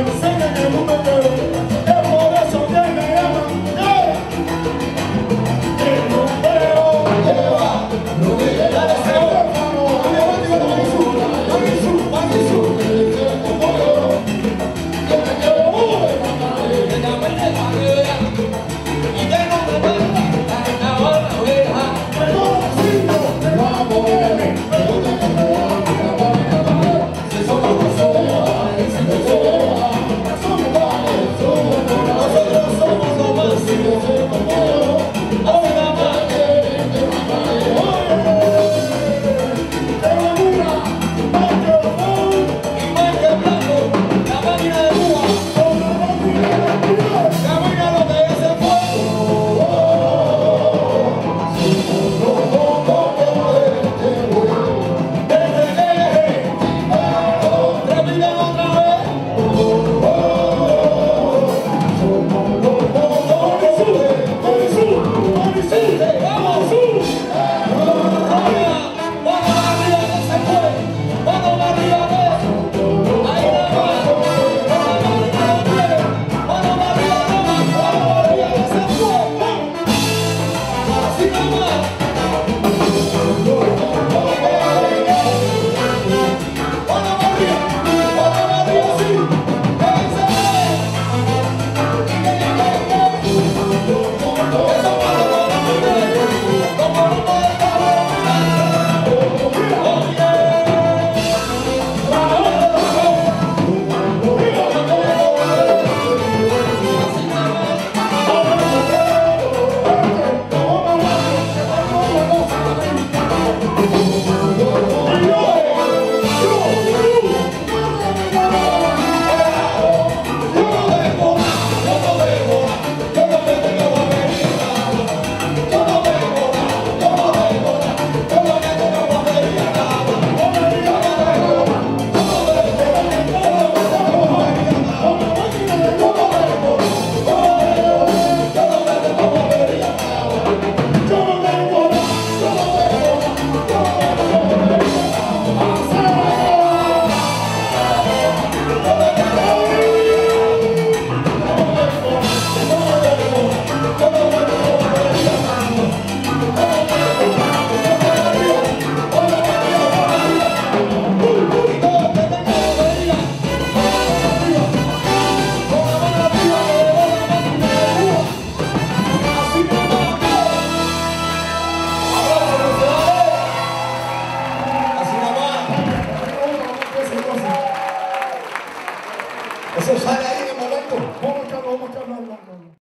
We're